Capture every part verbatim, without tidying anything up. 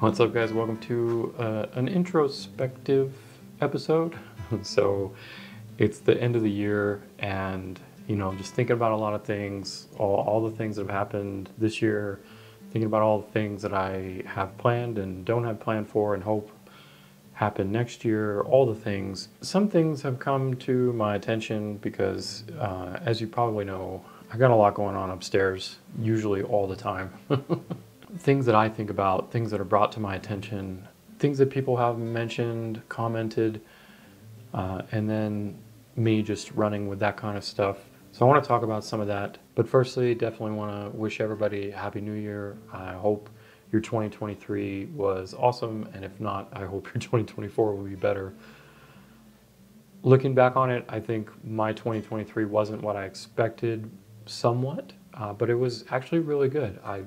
What's up, guys? Welcome to uh, an introspective episode. So it's the end of the year, and you know, just thinking about a lot of things, all, all the things that have happened this year, thinking about all the things that I have planned and don't have planned for and hope happen next year, all the things. Some things have come to my attention because, uh, as you probably know, I got a lot going on upstairs, usually all the time. Things that I think about, things that are brought to my attention, things that people have mentioned, commented, uh, and then me just running with that kind of stuff. So I want to talk about some of that. But firstly, definitely want to wish everybody a Happy New Year. I hope your twenty twenty-three was awesome, and if not, I hope your twenty twenty-four will be better. Looking back on it, I think my twenty twenty-three wasn't what I expected somewhat, uh, but it was actually really good. I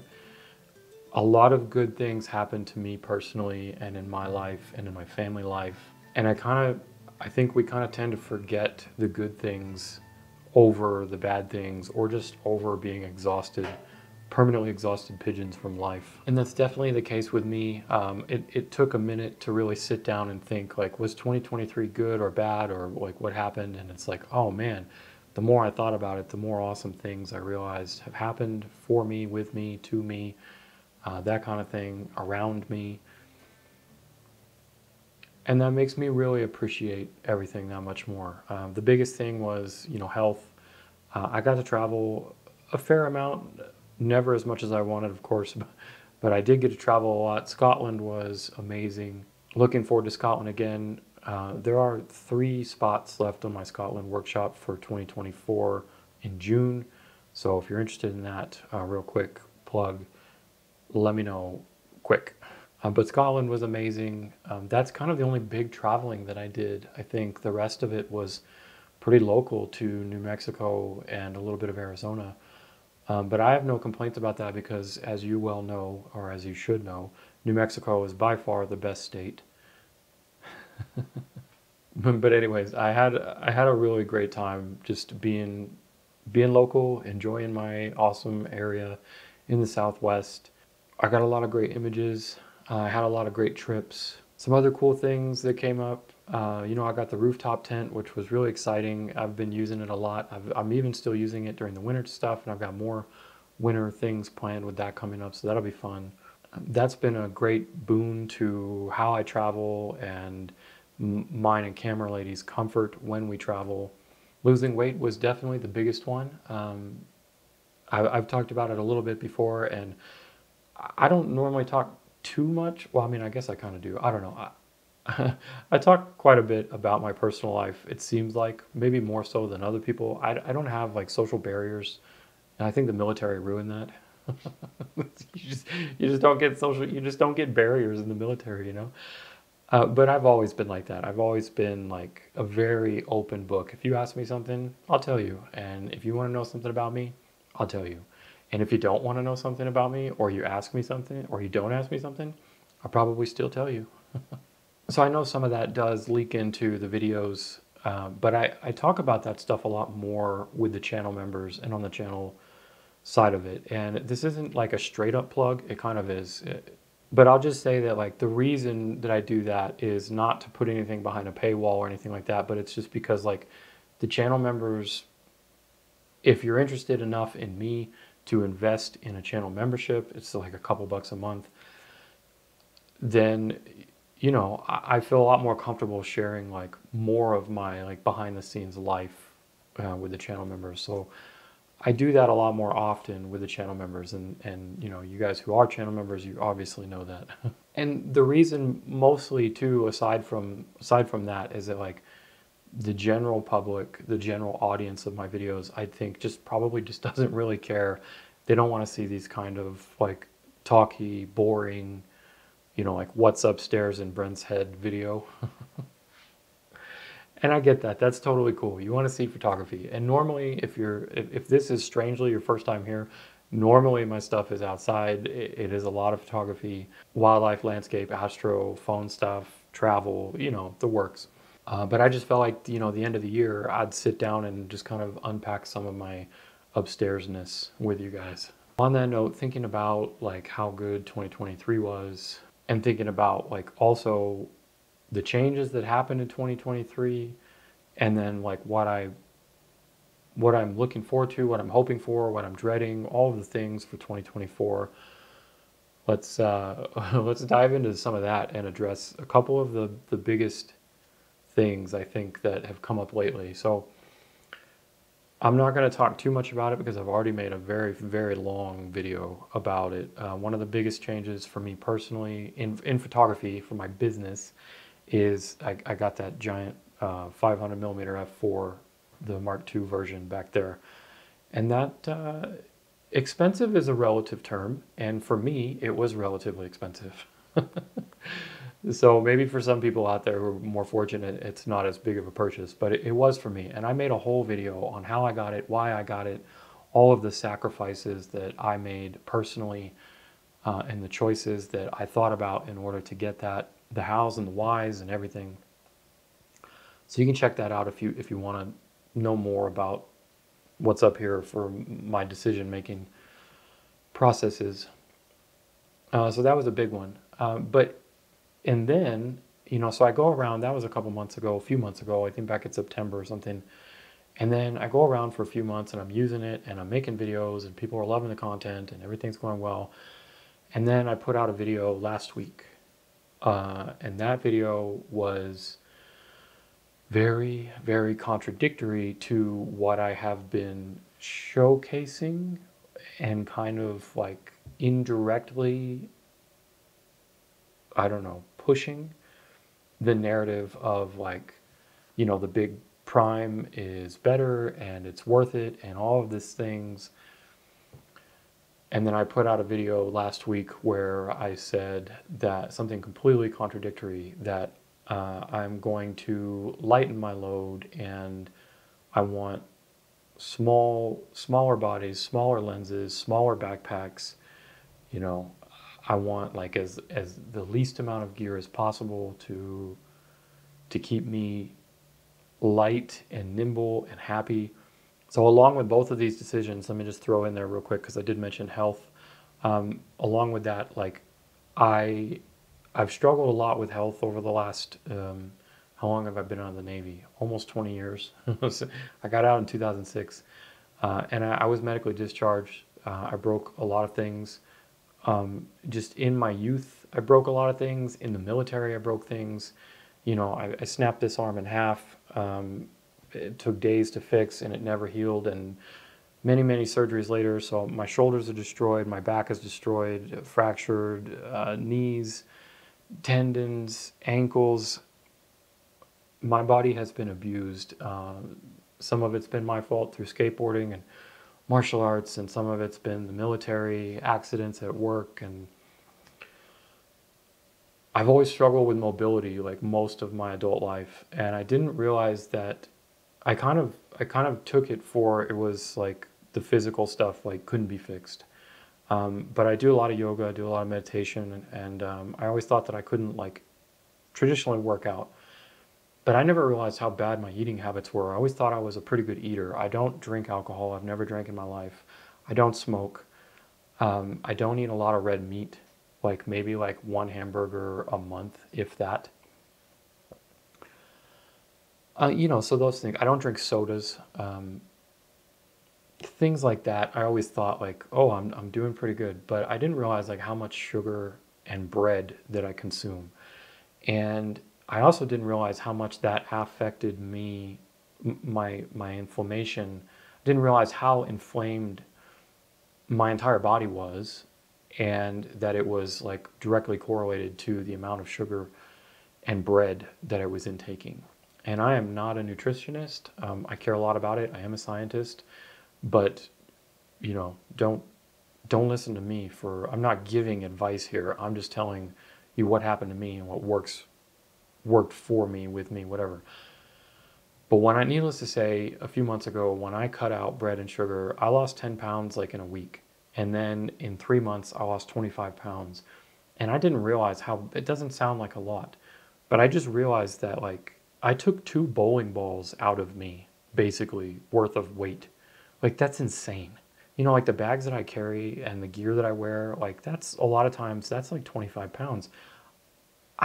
A lot of good things happened to me personally and in my life and in my family life. And I kind of, I think we kind of tend to forget the good things over the bad things, or just over being exhausted, permanently exhausted pigeons from life. And that's definitely the case with me. Um, it, it took a minute to really sit down and think, like, was twenty twenty-three good or bad, or like what happened? And it's like, oh man, the more I thought about it, the more awesome things I realized have happened for me, with me, to me. Uh, that kind of thing, around me. And that makes me really appreciate everything that much more. Uh, the biggest thing was, you know, health. Uh, I got to travel a fair amount, never as much as I wanted, of course, but, but I did get to travel a lot. Scotland was amazing. Looking forward to Scotland again. Uh, there are three spots left on my Scotland workshop for twenty twenty-four in June. So if you're interested in that, uh, real quick plug, let me know quick. Uh, but Scotland was amazing. Um, that's kind of the only big traveling that I did. I think the rest of it was pretty local to New Mexico and a little bit of Arizona. Um, but I have no complaints about that because, as you well know, or as you should know, New Mexico is by far the best state. But anyways, I had I had a really great time just being being local, enjoying my awesome area in the Southwest. I got a lot of great images. Uh, I had a lot of great trips. Some other cool things that came up. Uh, you know, I got the rooftop tent, which was really exciting. I've been using it a lot. I've, I'm even still using it during the winter stuff, and I've got more winter things planned with that coming up, so that'll be fun. That's been a great boon to how I travel and mine and camera ladies' comfort when we travel. Losing weight was definitely the biggest one. Um, I, I've talked about it a little bit before, and I don't normally talk too much. Well, I mean, I guess I kind of do. I don't know. I, I talk quite a bit about my personal life, it seems like, maybe more so than other people. I, I don't have, like, social barriers, and I think the military ruined that. you, just, you just don't get social, you just don't get barriers in the military, you know? Uh, but I've always been like that. I've always been, like, a very open book. If you ask me something, I'll tell you. And if you want to know something about me, I'll tell you. And if you don't want to know something about me, or you ask me something, or you don't ask me something, I'll probably still tell you. So I know some of that does leak into the videos, uh, but I, I talk about that stuff a lot more with the channel members and on the channel side of it. And this isn't like a straight up plug, it kind of is. It, but I'll just say that, like, the reason that I do that is not to put anything behind a paywall or anything like that, but it's just because, like, the channel members, if you're interested enough in me to invest in a channel membership, it's like a couple bucks a month, then, you know, I feel a lot more comfortable sharing, like, more of my, like, behind the scenes life uh, with the channel members. So I do that a lot more often with the channel members, and, and you know, you guys who are channel members, you obviously know that. And the reason mostly too, aside from, aside from that, is that, like, the general public, the general audience of my videos, I think just probably just doesn't really care. They don't want to see these kind of, like, talky, boring, you know, like, what's upstairs in Brent's head video. And I get that. That's totally cool. You want to see photography. And normally, if you're, if, if this is strangely your first time here, normally my stuff is outside. It, it is a lot of photography, wildlife, landscape, astro, phone stuff, travel, you know, the works. Uh, but I just felt like, you know, the end of the year, I'd sit down and just kind of unpack some of my upstairsness with you guys. On that note, thinking about, like, how good twenty twenty-three was, and thinking about like also the changes that happened in twenty twenty-three, and then like what I what I'm looking forward to, what I'm hoping for, what I'm dreading, all of the things for twenty twenty-four. Let's uh, let's dive into some of that and address a couple of the the biggest things I think that have come up lately. So I'm not going to talk too much about it because I've already made a very, very long video about it. Uh, one of the biggest changes for me personally in, in photography for my business is I, I got that giant uh, five hundred millimeter f four, the Mark two version back there. And that uh, expensive is a relative term. And for me, it was relatively expensive. So maybe for some people out there who are more fortunate, it's not as big of a purchase, but it, it was for me. And I made a whole video on how I got it, why I got it, all of the sacrifices that I made personally, uh, and the choices that I thought about in order to get that, the hows and the whys and everything. So you can check that out if you, if you want to know more about what's up here for my decision-making processes. Uh, so that was a big one. Uh, but And then, you know, so I go around, that was a couple months ago, a few months ago, I think back in September or something. And then I go around for a few months and I'm using it and I'm making videos and people are loving the content and everything's going well. And then I put out a video last week. Uh, and that video was very, very contradictory to what I have been showcasing and kind of like indirectly, I don't know, pushing the narrative of like, you know, the big prime is better and it's worth it and all of these things. And then I put out a video last week where I said that something completely contradictory, that uh, I'm going to lighten my load and I want small, smaller bodies, smaller lenses, smaller backpacks, you know, I want like as as the least amount of gear as possible to to keep me light and nimble and happy. So along with both of these decisions, let me just throw in there real quick because I did mention health. Um, along with that, like I I've struggled a lot with health over the last um, how long have I been out of the Navy? Almost twenty years. So I got out in two thousand six, uh, and I, I was medically discharged. Uh, I broke a lot of things. Um, just in my youth, I broke a lot of things. In the military, I broke things. You know, I, I snapped this arm in half. Um, it took days to fix and it never healed. And many, many surgeries later, so my shoulders are destroyed, my back is destroyed, fractured, uh, knees, tendons, ankles. My body has been abused. Uh, some of it's been my fault through skateboarding and martial arts, and some of it's been the military, accidents at work, and I've always struggled with mobility like most of my adult life, and I didn't realize that. I kind of I kind of took it for it was like the physical stuff like couldn't be fixed, um, but I do a lot of yoga, I do a lot of meditation, and, and um, I always thought that I couldn't like traditionally work out. But I never realized how bad my eating habits were. I always thought I was a pretty good eater. I don't drink alcohol. I've never drank in my life. I don't smoke. Um, I don't eat a lot of red meat, like maybe like one hamburger a month, if that. Uh, you know, so those things. I don't drink sodas. Um, things like that. I always thought like, oh, I'm, I'm doing pretty good. But I didn't realize like how much sugar and bread that I consume. And I also didn't realize how much that affected me, my my inflammation. I didn't realize how inflamed my entire body was, and that it was like directly correlated to the amount of sugar and bread that I was intaking. And I am not a nutritionist. Um, I care a lot about it. I am a scientist, but you know, don't don't listen to me for. I'm not giving advice here. I'm just telling you what happened to me and what works. worked for me, with me, whatever. But when I, needless to say, a few months ago, when I cut out bread and sugar, I lost ten pounds like in a week. And then in three months, I lost twenty-five pounds. And I didn't realize how, it doesn't sound like a lot, but I just realized that like, I took two bowling balls out of me, basically, worth of weight. Like that's insane. You know, like the bags that I carry and the gear that I wear, like that's a lot of times, that's like twenty-five pounds.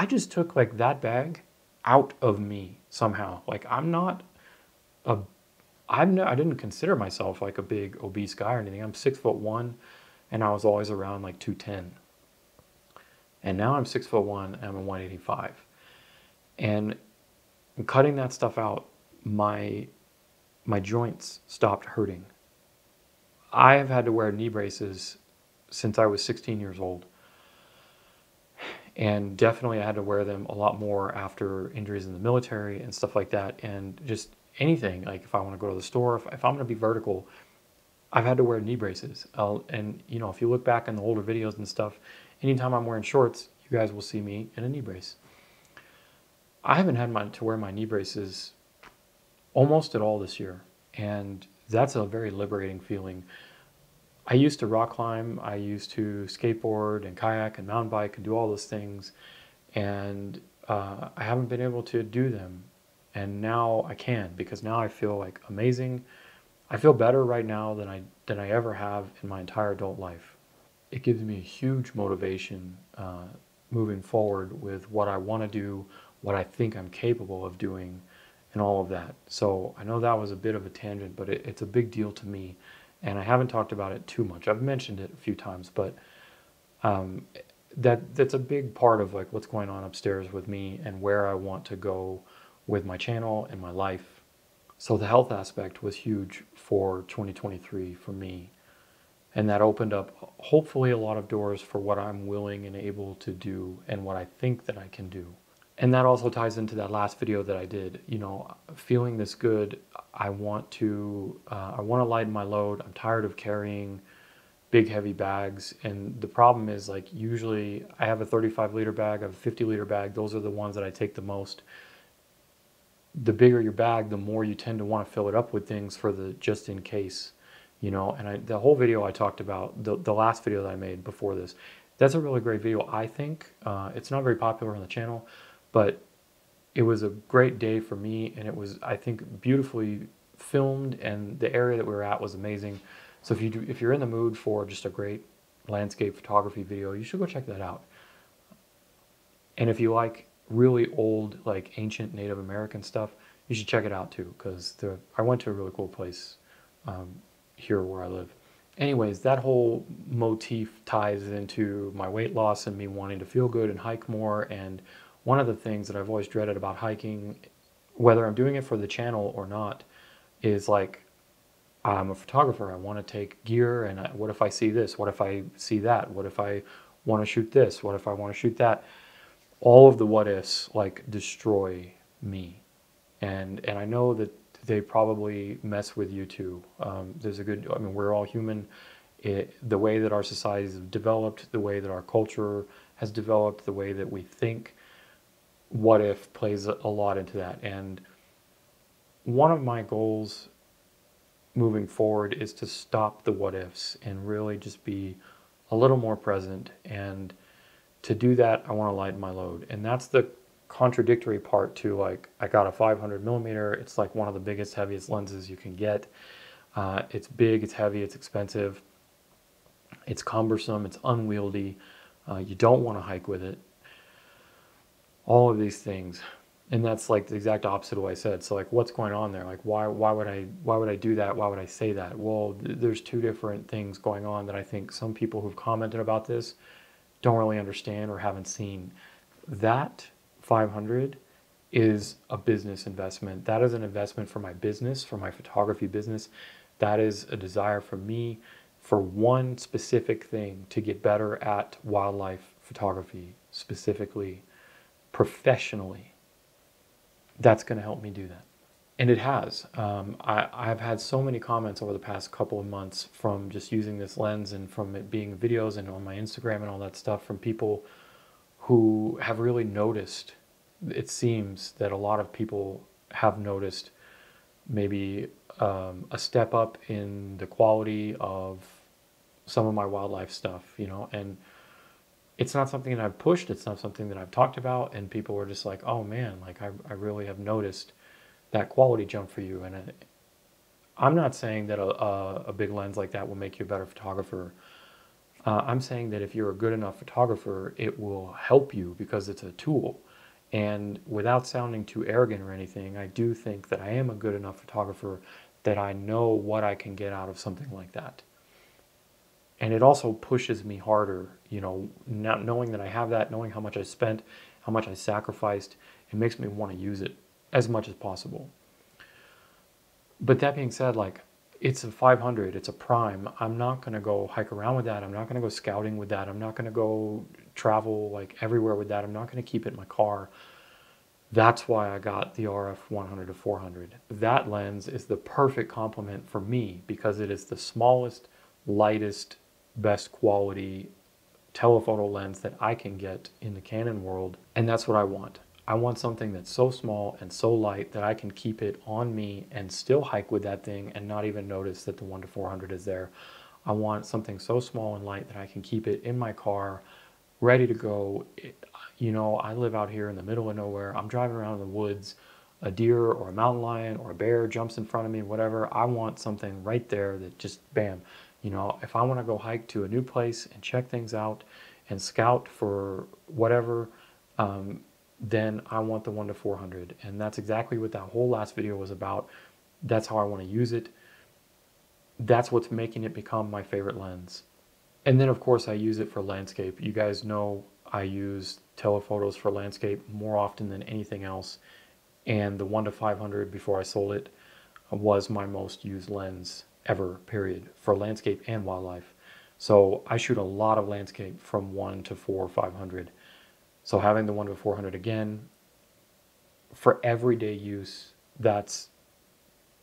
I just took like that bag out of me somehow. Like I'm not a, I'm no, I didn't consider myself like a big obese guy or anything. I'm six foot one and I was always around like two ten. And now I'm six foot one and I'm a one eighty-five. And cutting that stuff out, my, my joints stopped hurting. I have had to wear knee braces since I was sixteen years old. And definitely I had to wear them a lot more after injuries in the military and stuff like that. And just anything, like if I want to go to the store, if, if I'm going to be vertical, I've had to wear knee braces. I'll, and you know, if you look back in the older videos and stuff, anytime I'm wearing shorts, you guys will see me in a knee brace. I haven't had my, to wear my knee braces almost at all this year. And that's a very liberating feeling. I used to rock climb, I used to skateboard and kayak and mountain bike and do all those things. And uh, I haven't been able to do them. And now I can, because now I feel like amazing. I feel better right now than I, than I ever have in my entire adult life. It gives me a huge motivation uh, moving forward with what I want to do, what I think I'm capable of doing, and all of that. So I know that was a bit of a tangent, but it, it's a big deal to me. And I haven't talked about it too much. I've mentioned it a few times, but um, that that's a big part of like what's going on upstairs with me and where I want to go with my channel and my life. So the health aspect was huge for twenty twenty-three for me. And that opened up hopefully a lot of doors for what I'm willing and able to do and what I think that I can do. And that also ties into that last video that I did, you know, feeling this good. I want to, uh, I want to lighten my load. I'm tired of carrying big, heavy bags. And the problem is like, usually I have a thirty-five liter bag, I have a fifty liter bag. Those are the ones that I take the most. The bigger your bag, the more you tend to want to fill it up with things for the, just in case, you know, and I, the whole video I talked about, the, the last video that I made before this, that's a really great video. I think, uh, it's not very popular on the channel, but it was a great day for me, and it was, I think, beautifully filmed, and the area that we were at was amazing. So if you do, if you're in the mood for just a great landscape photography video, you should go check that out. And if you like really old, like ancient Native American stuff, you should check it out too, because I went to a really cool place um, here where I live. Anyways, that whole motif ties into my weight loss and me wanting to feel good and hike more. And one of the things that I've always dreaded about hiking, whether I'm doing it for the channel or not, is like, I'm a photographer, I want to take gear, and I, what if I see this? What if I see that? What if I want to shoot this? What if I want to shoot that? All of the what ifs like destroy me. And, and I know that they probably mess with you too. Um, there's a good, I mean, we're all human. It, the way that our societies have developed, the way that our culture has developed, the way that we think, what if plays a lot into that. And one of my goals moving forward is to stop the what ifs and really just be a little more present. And to do that, I want to lighten my load. And that's the contradictory part to like, I got a five hundred millimeter. It's like one of the biggest, heaviest lenses you can get. Uh, it's big, it's heavy, it's expensive, it's cumbersome, it's unwieldy. Uh, you don't want to hike with it. All of these things. And that's like the exact opposite of what I said. So like, what's going on there? Like, why, why would I, why would I do that? Why would I say that? Well, th there's two different things going on that I think some people who've commented about this don't really understand or haven't seen. That five hundred is a business investment. That is an investment for my business, for my photography business. That is a desire for me for one specific thing, to get better at wildlife photography, specifically professionally. That's going to help me do that. And it has. Um, I, I've had so many comments over the past couple of months from just using this lens and from it being videos and on my Instagram and all that stuff, from people who have really noticed. It seems that a lot of people have noticed maybe um, a step up in the quality of some of my wildlife stuff, you know, and it's not something that I've pushed, it's not something that I've talked about, and people were just like, oh man, like I, I really have noticed that quality jump for you. And I, I'm not saying that a, a, a big lens like that will make you a better photographer. Uh, I'm saying that if you're a good enough photographer, it will help you because it's a tool. And without sounding too arrogant or anything, I do think that I am a good enough photographer that I know what I can get out of something like that. And it also pushes me harder, you know, not knowing that I have that, knowing how much I spent, how much I sacrificed, it makes me want to use it as much as possible. But that being said, like, it's a five hundred, it's a prime. I'm not going to go hike around with that. I'm not going to go scouting with that. I'm not going to go travel like everywhere with that. I'm not going to keep it in my car. That's why I got the R F one hundred to four hundred. That lens is the perfect complement for me because it is the smallest, lightest, best quality telephoto lens that I can get in the Canon world. And that's what I want. I want something that's so small and so light that I can keep it on me and still hike with that thing and not even notice that the one to four hundred is there. I want something so small and light that I can keep it in my car, ready to go. It, you know, I live out here in the middle of nowhere. I'm driving around in the woods. A deer or a mountain lion or a bear jumps in front of me, whatever. I want something right there that just, bam. You know, if I want to go hike to a new place and check things out and scout for whatever, um, then I want the one to four hundred. And that's exactly what that whole last video was about. That's how I want to use it. That's what's making it become my favorite lens. And then of course I use it for landscape. You guys know I use telephotos for landscape more often than anything else. And the one to five hundred before I sold it was my most used lens ever, period, for landscape and wildlife. So I shoot a lot of landscape from one to four or five hundred. So having the one to four hundred again, for everyday use, that's,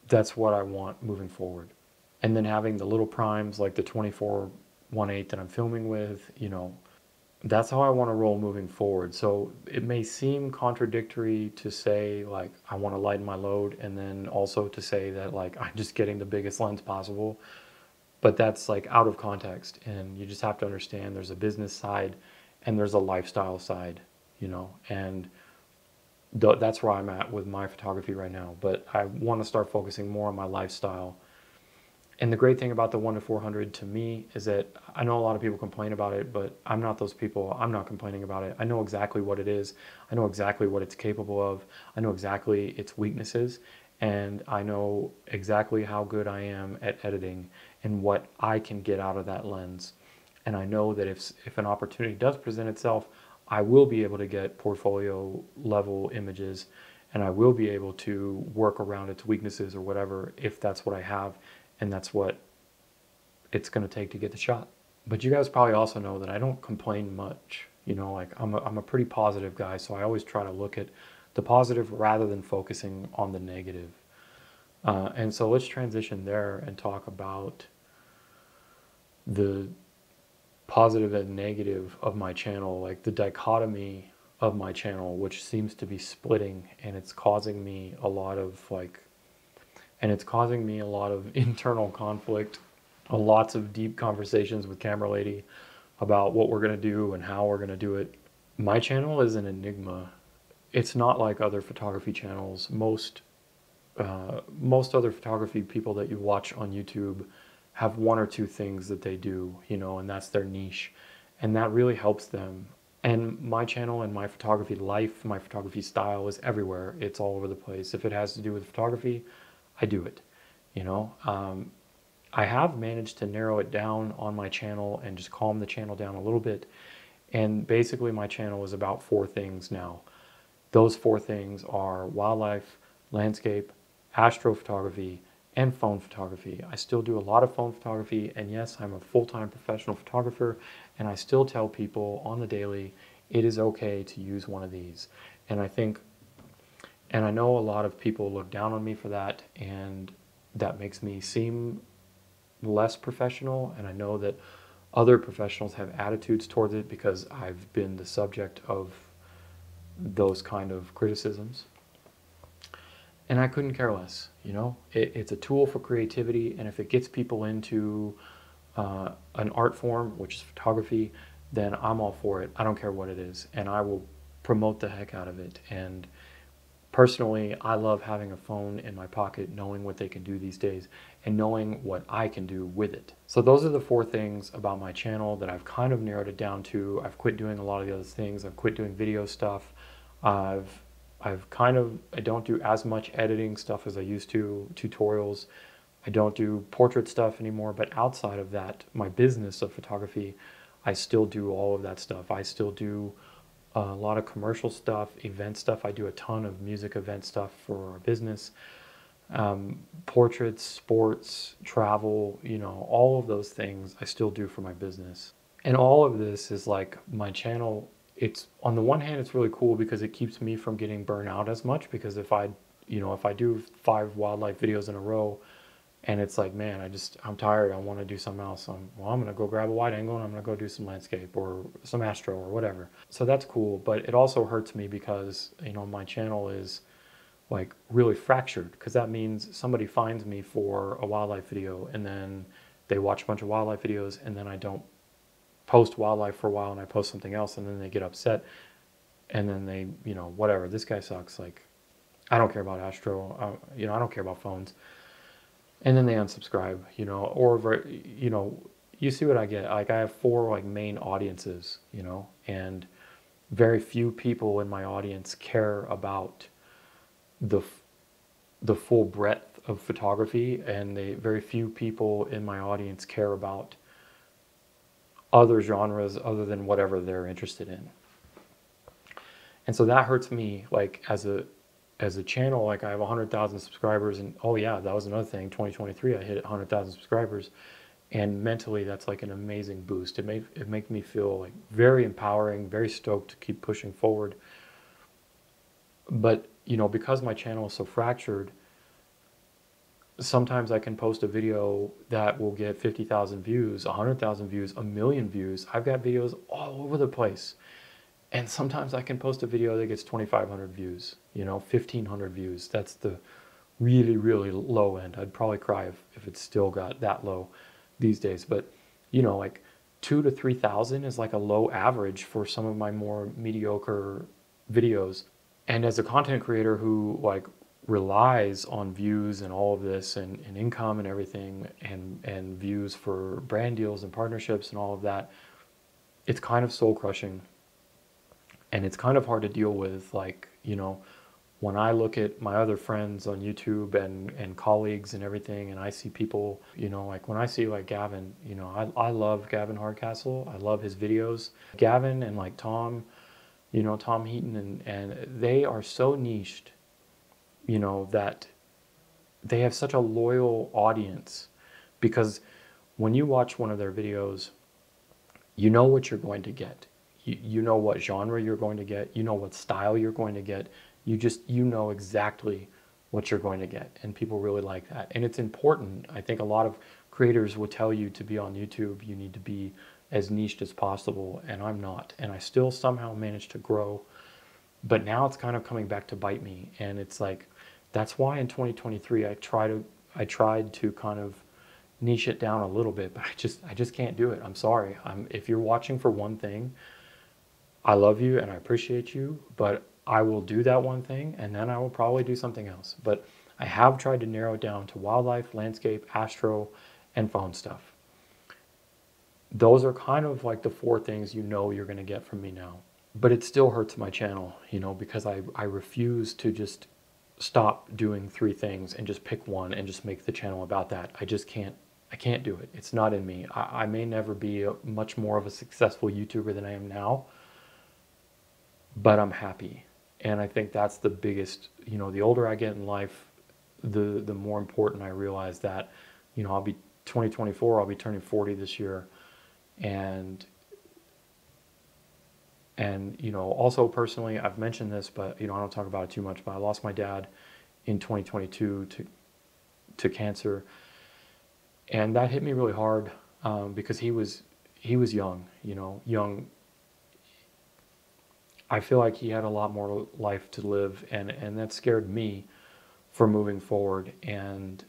that's what I want moving forward. And then having the little primes like the twenty-four one eight that I'm filming with, you know, that's how I want to roll moving forward. So it may seem contradictory to say like, I want to lighten my load and then also to say that like, I'm just getting the biggest lens possible, but that's like out of context. And you just have to understand there's a business side and there's a lifestyle side, you know, and th that's where I'm at with my photography right now. But I want to start focusing more on my lifestyle. And the great thing about the one to four hundred to me is that I know a lot of people complain about it, but I'm not those people. I'm not complaining about it. I know exactly what it is. I know exactly what it's capable of. I know exactly its weaknesses. And I know exactly how good I am at editing and what I can get out of that lens. And I know that if, if an opportunity does present itself, I will be able to get portfolio level images and I will be able to work around its weaknesses or whatever, if that's what I have and that's what it's gonna take to get the shot. But you guys probably also know that I don't complain much. You know, like I'm a, I'm a pretty positive guy, so I always try to look at the positive rather than focusing on the negative. Uh, and so let's transition there and talk about the positive and negative of my channel, like the dichotomy of my channel, which seems to be splitting, and it's causing me a lot of like, and it's causing me a lot of internal conflict, lots of deep conversations with Camera Lady about what we're gonna do and how we're gonna do it. My channel is an enigma. It's not like other photography channels. Most, uh, most other photography people that you watch on YouTube have one or two things that they do, you know, and that's their niche. And that really helps them. And my channel and my photography life, my photography style is everywhere. It's all over the place. If it has to do with photography, I do it, you know. Um, I have managed to narrow it down on my channel and just calm the channel down a little bit. And basically my channel is about four things now. Those four things are wildlife, landscape, astrophotography, and phone photography. I still do a lot of phone photography, and yes, I'm a full-time professional photographer, and I still tell people on the daily, it is okay to use one of these. And I think, and I know a lot of people look down on me for that, and that makes me seem less professional, and I know that other professionals have attitudes towards it because I've been the subject of those kind of criticisms. And I couldn't care less, you know? It, it's a tool for creativity, and if it gets people into uh, an art form, which is photography, then I'm all for it. I don't care what it is, and I will promote the heck out of it and Personally, I love having a phone in my pocket, knowing what they can do these days, and knowing what I can do with it. So those are the four things about my channel that I've kind of narrowed it down to. I've quit doing a lot of the other things. I've quit doing video stuff. I've, I've kind of, I don't do as much editing stuff as I used to, tutorials. I don't do portrait stuff anymore, but outside of that, my business of photography, I still do all of that stuff. I still do Uh, a lot of commercial stuff, event stuff. I do a ton of music event stuff for our business. Um, portraits, sports, travel, you know, all of those things I still do for my business. And all of this is like my channel. It's on the one hand, it's really cool because it keeps me from getting burnt out as much, because if I, you know, if I do five wildlife videos in a row and it's like, man, I just, I'm tired. I want to do something else. I'm, well, I'm going to go grab a wide angle and I'm going to go do some landscape or some astro or whatever. So that's cool. But it also hurts me because, you know, my channel is like really fractured, because that means somebody finds me for a wildlife video and then they watch a bunch of wildlife videos, and then I don't post wildlife for a while and I post something else, and then they get upset, and then they, you know, whatever, this guy sucks. Like, I don't care about astro. I, you know, I don't care about phones. And then they unsubscribe, you know, or, you know, you see what I get. Like, I have four like main audiences, you know, and very few people in my audience care about the, the full breadth of photography. And they, very few people in my audience care about other genres other than whatever they're interested in. And so that hurts me, like, as a, as a channel. Like, I have one hundred thousand subscribers, and oh yeah, that was another thing, twenty twenty-three I hit one hundred thousand subscribers, and mentally that's like an amazing boost. It made it make me feel like very empowering, very stoked to keep pushing forward. But, you know, because my channel is so fractured, sometimes I can post a video that will get fifty thousand views, one hundred thousand views, a million views. I've got videos all over the place. And sometimes I can post a video that gets twenty-five hundred views, you know, fifteen hundred views. That's the really, really low end. I'd probably cry if, if it's still got that low these days. But, you know, like two to three thousand is like a low average for some of my more mediocre videos. And as a content creator who like relies on views and all of this, and, and income and everything, and, and views for brand deals and partnerships and all of that, it's kind of soul crushing. And it's kind of hard to deal with, like, you know, when I look at my other friends on YouTube and, and colleagues and everything, and I see people, you know, like when I see like Gavin, you know, I, I love Gavin Hardcastle. I love his videos. Gavin and like Tom, you know, Tom Heaton, and, and they are so niched, you know, that they have such a loyal audience, because when you watch one of their videos, you know what you're going to get. You know what genre you're going to get. You know what style you're going to get. You just, you know exactly what you're going to get. And people really like that. And it's important. I think a lot of creators will tell you to be on YouTube, you need to be as niched as possible. And I'm not. And I still somehow managed to grow. But now it's kind of coming back to bite me. And it's like, that's why in twenty twenty-three, I try to, I tried to kind of niche it down a little bit, but I just, I just can't do it. I'm sorry. I'm, if you're watching for one thing, I love you and I appreciate you, but I will do that one thing and then I will probably do something else. But I have tried to narrow it down to wildlife, landscape, astro, and phone stuff. Those are kind of like the four things you know you're gonna get from me now. But it still hurts my channel, you know, because I, I refuse to just stop doing three things and just pick one and just make the channel about that. I just can't. I can't do it. It's not in me. I, I may never be a, much more of a successful YouTuber than I am now, but I'm happy. And I think that's the biggest, you know, the older I get in life, the the more important I realize that, you know, I'll be twenty twenty-four, I'll be turning forty this year. And, and, you know, also personally, I've mentioned this, but, you know, I don't talk about it too much, but I lost my dad in twenty twenty-two to, to cancer. And that hit me really hard, um, because he was, he was young, you know, young, I feel like he had a lot more life to live, and, and that scared me for moving forward. And,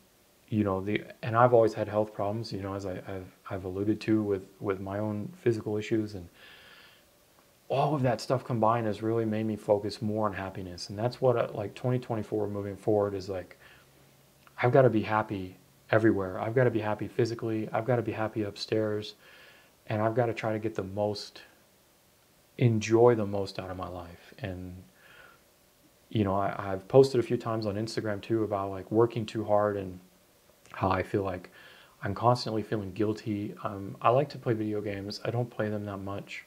you know, the, and I've always had health problems, you know, as I, I've, I've alluded to with, with my own physical issues. And, all of that stuff combined has really made me focus more on happiness. And that's what, like, twenty twenty-four moving forward is like, I've got to be happy everywhere. I've got to be happy physically. I've got to be happy upstairs. And I've got to try to get the most, enjoy the most out of my life. And, you know, I, I've posted a few times on Instagram too about like working too hard and how I feel like I'm constantly feeling guilty. Um, I like to play video games. I don't play them that much.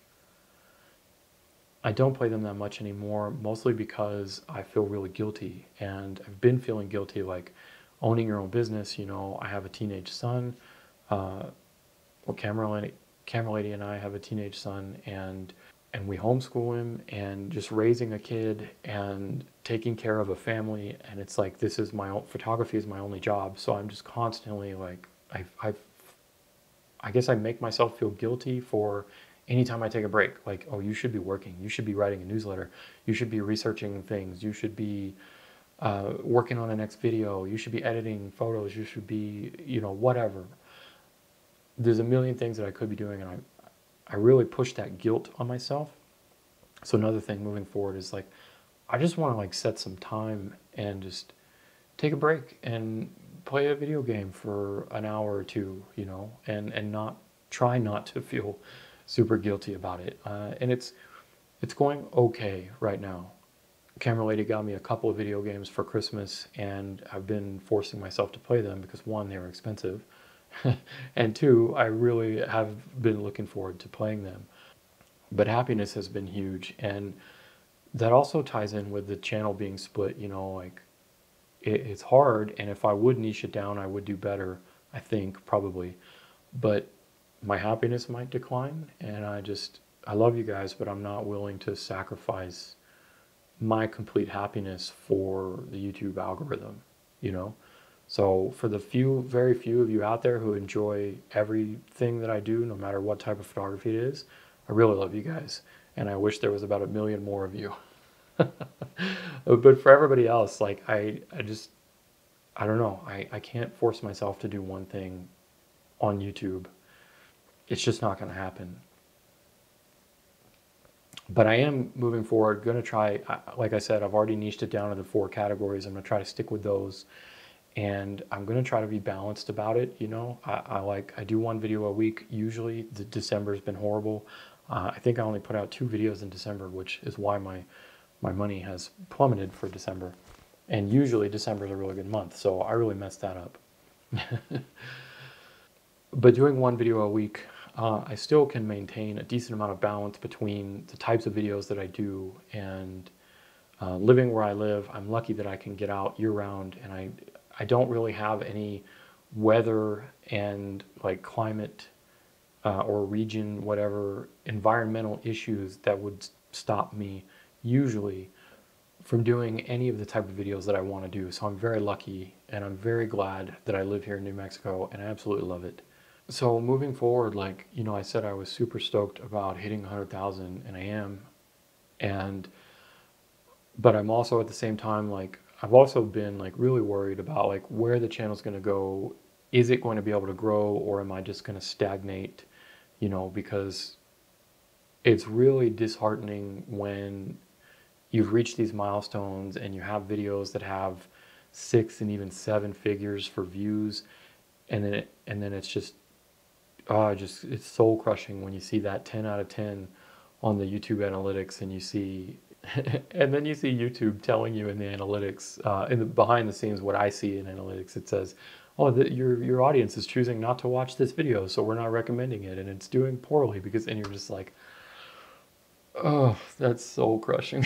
I don't play them that much anymore, mostly because I feel really guilty. And I've been feeling guilty, like owning your own business. You know, I have a teenage son. Uh, well, Camera Lady, Camera Lady and I have a teenage son, and and we homeschool him, and just raising a kid and taking care of a family. And it's like, this is my own, photography is my only job. So I'm just constantly like, I, I, I guess I make myself feel guilty for anytime I take a break. Like, oh, you should be working. You should be writing a newsletter. You should be researching things. You should be uh, working on the next video. You should be editing photos. You should be, you know, whatever. There's a million things that I could be doing, and I, I really push that guilt on myself. So another thing moving forward is like, I just want to like set some time and just take a break and play a video game for an hour or two, you know, and, and not try not to feel super guilty about it. Uh, and it's, it's going okay right now. Camera Lady got me a couple of video games for Christmas, and I've been forcing myself to play them because, one, they were expensive. And two, I really have been looking forward to playing them. But happiness has been huge, and that also ties in with the channel being split. You know, like, it, it's hard, and if I would niche it down, I would do better, I think, probably. But my happiness might decline, and I just, I love you guys, but I'm not willing to sacrifice my complete happiness for the YouTube algorithm, you know? So for the few, very few of you out there who enjoy everything that I do, no matter what type of photography it is, I really love you guys. And I wish there was about a million more of you. But for everybody else, like, I, I just, I don't know. I, I can't force myself to do one thing on YouTube. It's just not going to happen. But I am, moving forward, going to try, like I said, I've already niched it down to the four categories. I'm going to try to stick with those. And I'm going to try to be balanced about it. You know, I, I like, I do one video a week. Usually the December has been horrible. Uh, I think I only put out two videos in December, which is why my, my money has plummeted for December. And usually December is a really good month. So I really messed that up. But doing one video a week, uh, I still can maintain a decent amount of balance between the types of videos that I do and uh, living where I live. I'm lucky that I can get out year round, and I, I don't really have any weather and like climate uh, or region, whatever, environmental issues that would stop me usually from doing any of the type of videos that I want to do. So I'm very lucky, and I'm very glad that I live here in New Mexico, and I absolutely love it. So moving forward, like, you know, I said I was super stoked about hitting one hundred thousand, and I am. And, but I'm also at the same time, like, I've also been like really worried about like where the channel's going to go. Is it going to be able to grow, or am I just going to stagnate? You know, because it's really disheartening when you've reached these milestones and you have videos that have six and even seven figures for views, and then it, and then it's just ah, oh, just it's soul crushing when you see that ten out of ten on the YouTube analytics, and you see. And then you see YouTube telling you in the analytics, uh, in the behind the scenes, what I see in analytics, it says, oh, the, your, your audience is choosing not to watch this video, so we're not recommending it, and it's doing poorly because, and you're just like, oh, that's soul crushing.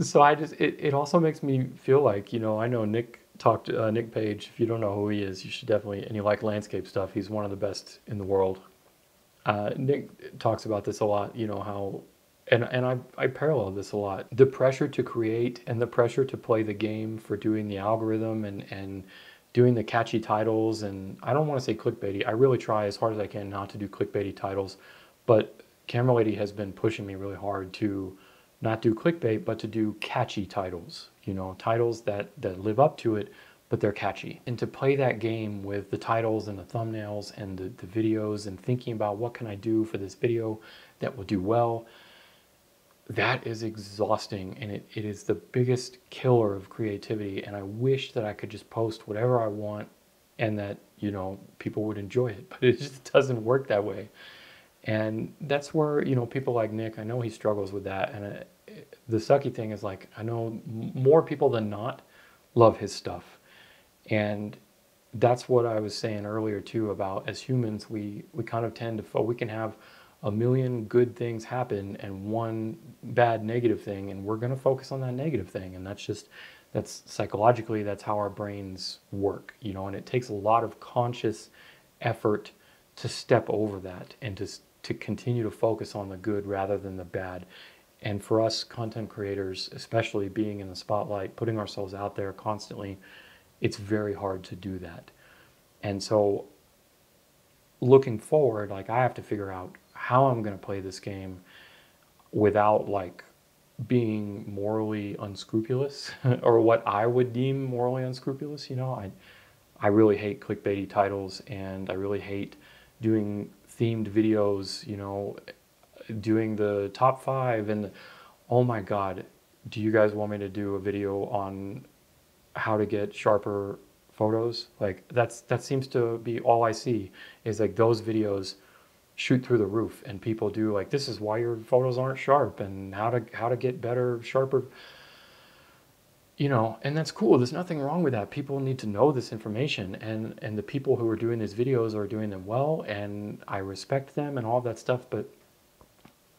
So I just, it, it also makes me feel like, you know, I know Nick talked, uh, Nick Page, if you don't know who he is, you should definitely, and you like landscape stuff, he's one of the best in the world. Uh, Nick talks about this a lot, you know, how, and, and I, I parallel this a lot, the pressure to create and the pressure to play the game for doing the algorithm and, and doing the catchy titles. And I don't want to say clickbaity. I really try as hard as I can not to do clickbaity titles, but Camera Lady has been pushing me really hard to not do clickbait, but to do catchy titles, you know, titles that, that live up to it, but they're catchy. And to play that game with the titles and the thumbnails and the, the videos and thinking about what can I do for this video that will do well, that is exhausting, and it, it is the biggest killer of creativity. And I wish that I could just post whatever I want and that, you know, people would enjoy it, but it just doesn't work that way. And that's where, you know, people like Nick, I know he struggles with that. And it, it, the sucky thing is, like, I know more people than not love his stuff. And that's what I was saying earlier too, about as humans, we, we kind of tend to, we can have a million good things happen and one bad negative thing, and we're going to focus on that negative thing. And that's just, that's psychologically, that's how our brains work, you know, and it takes a lot of conscious effort to step over that and to, to continue to focus on the good rather than the bad. And for us content creators, especially being in the spotlight, putting ourselves out there constantly, it's very hard to do that. And so looking forward, like, I have to figure out how I'm going to play this game without, like, being morally unscrupulous or what I would deem morally unscrupulous. You know, I, I really hate clickbaity titles, and I really hate doing themed videos, you know, doing the top five and the, oh my God, do you guys want me to do a video on how to get sharper photos? Like, that's, that seems to be all I see, is like those videos shoot through the roof, and people do, like, this is why your photos aren't sharp, and how to, how to get better, sharper, you know. And that's cool. There's nothing wrong with that. People need to know this information, and, and the people who are doing these videos are doing them well, and I respect them and all that stuff, but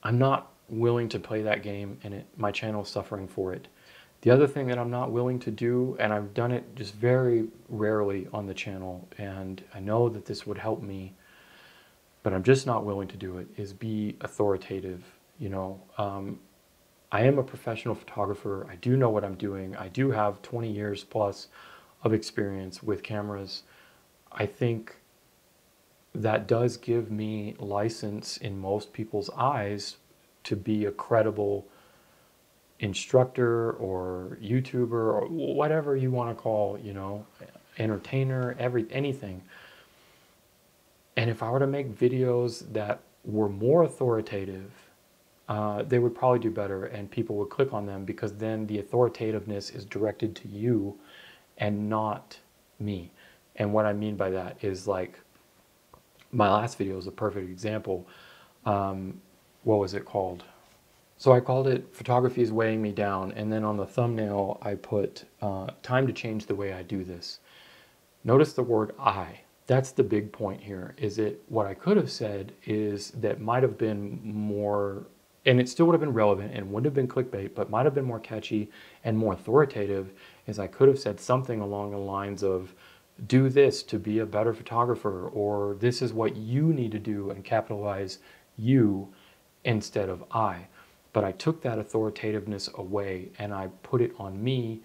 I'm not willing to play that game, and it, my channel is suffering for it. The other thing that I'm not willing to do, and I've done it just very rarely on the channel, and I know that this would help me, but I'm just not willing to do it, is be authoritative, you know. Um, I am a professional photographer. I do know what I'm doing. I do have twenty years plus of experience with cameras. I think that does give me license in most people's eyes to be a credible instructor or YouTuber or whatever you want to call, you know, entertainer, every, anything. And if I were to make videos that were more authoritative, uh, they would probably do better, and people would click on them, because then the authoritativeness is directed to you and not me. And what I mean by that is, like, my last video is a perfect example. Um, what was it called? So I called it Photography is Weighing Me Down, and then on the thumbnail I put, uh, time to change the way I do this. Notice the word I. That's the big point here, is it, what I could have said is that might have been more, and it still would have been relevant and would have been clickbait, but might have been more catchy and more authoritative, is I could have said something along the lines of, do this to be a better photographer, or this is what you need to do, and capitalize you instead of I. But I took that authoritativeness away, and I put it on me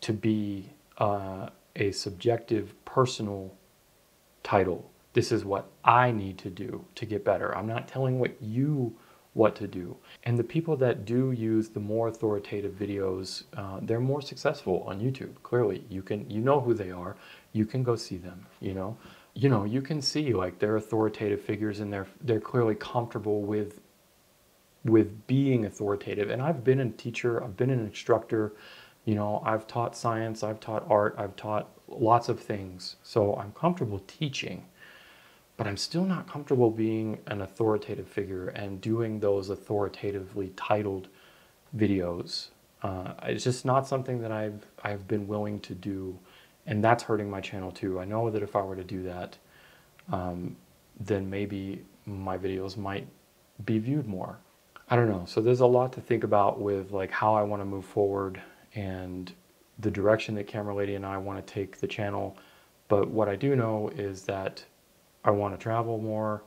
to be uh, a subjective, personal title. This is what I need to do to get better. I'm not telling what you what to do. And the people that do use the more authoritative videos, uh, they're more successful on YouTube. Clearly, you can, you know who they are. You can go see them. You know, you know, you can see, like, they're authoritative figures, and they're they're clearly comfortable with. with being authoritative. And I've been a teacher, I've been an instructor, you know, I've taught science, I've taught art, I've taught lots of things. So I'm comfortable teaching, but I'm still not comfortable being an authoritative figure and doing those authoritatively titled videos. Uh, it's just not something that I've, I've been willing to do. And that's hurting my channel too. I know that if I were to do that, um, then maybe my videos might be viewed more. I don't know. So there's a lot to think about with, like, how I want to move forward and the direction that Camera Lady and I want to take the channel. But what I do know is that I want to travel more,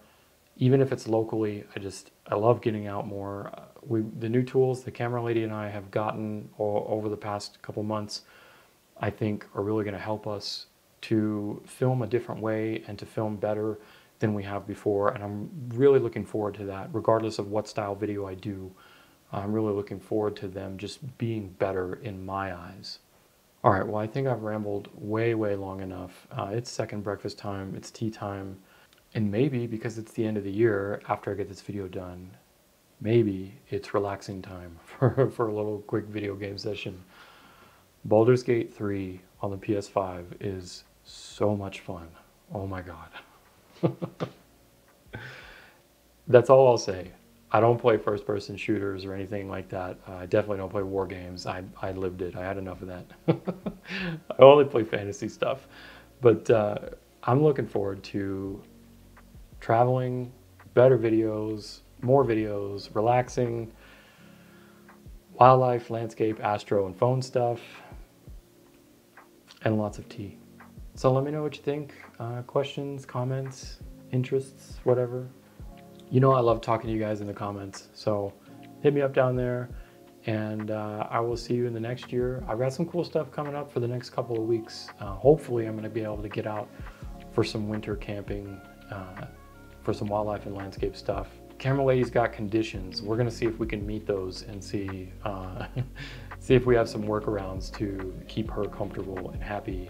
even if it's locally. I just, I love getting out more. We, the new tools the Camera Lady and I have gotten all, over the past couple months, I think are really going to help us to film a different way and to film better than we have before. And I'm really looking forward to that. Regardless of what style video I do, I'm really looking forward to them just being better in my eyes. All right, well, I think I've rambled way, way long enough. Uh, it's second breakfast time, it's tea time, and maybe because it's the end of the year after I get this video done, maybe it's relaxing time for, for a little quick video game session. Baldur's Gate three on the P S five is so much fun. Oh my God. That's all I'll say. I don't play first-person shooters or anything like that. Uh, I definitely don't play war games. I, I lived it. I had enough of that. I only play fantasy stuff. But uh, I'm looking forward to traveling, better videos, more videos, relaxing, wildlife, landscape, astro, and phone stuff, and lots of tea. So let me know what you think. Uh, questions, comments, interests, whatever. You know I love talking to you guys in the comments, so hit me up down there, and uh, I will see you in the next year. I've got some cool stuff coming up for the next couple of weeks. Uh, hopefully I'm going to be able to get out for some winter camping, uh, for some wildlife and landscape stuff. Camera Lady's got conditions. We're going to see if we can meet those and see, uh, see if we have some workarounds to keep her comfortable and happy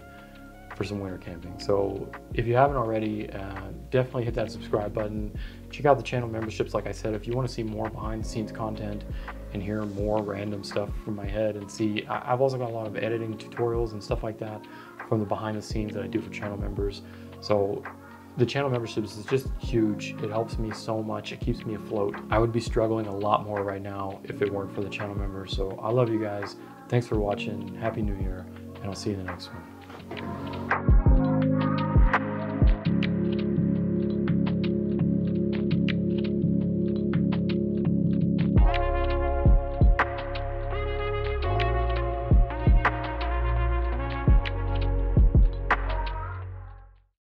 for some winter camping. So if you haven't already, uh, definitely hit that subscribe button. Check out the channel memberships, like I said, if you want to see more behind the scenes content and hear more random stuff from my head, and see, I've also got a lot of editing tutorials and stuff like that from the behind the scenes that I do for channel members. So the channel memberships is just huge. It helps me so much. It keeps me afloat. I would be struggling a lot more right now if it weren't for the channel members. So I love you guys. Thanks for watching. Happy New Year, and I'll see you in the next one.